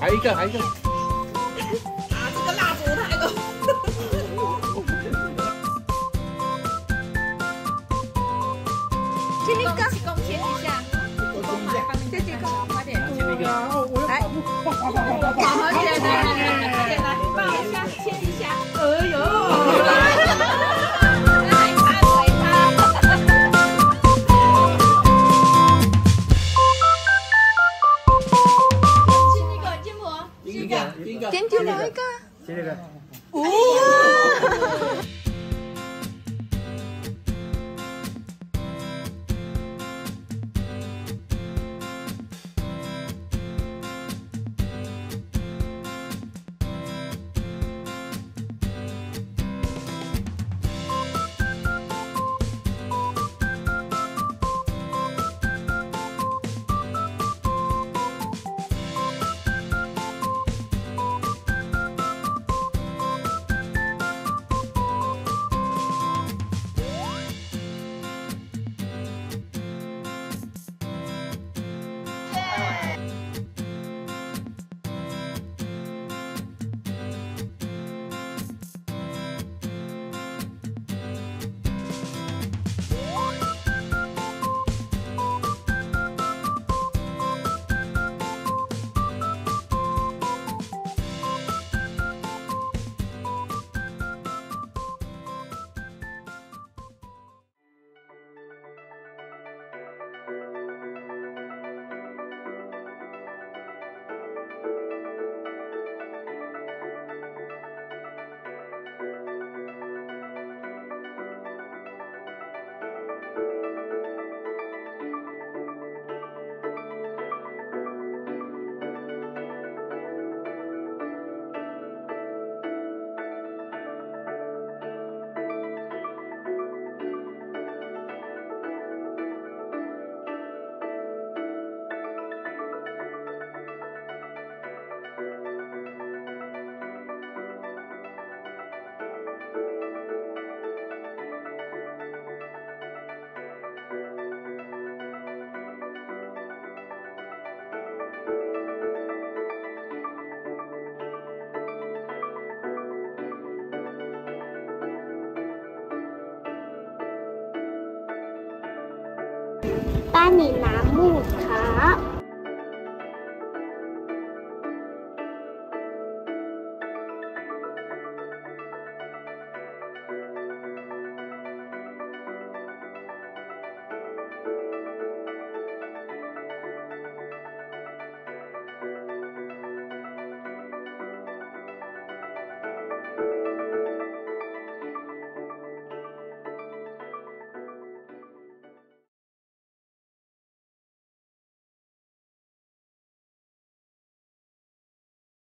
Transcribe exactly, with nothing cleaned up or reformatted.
还一个，还一个。啊，这个蜡烛太高。亲一个，亲一下，亲一个，快点，亲一个。来，好起来，来来来，快点来，抱一下，亲一下。哎呦！ 接这个。哦。帮你拿木头。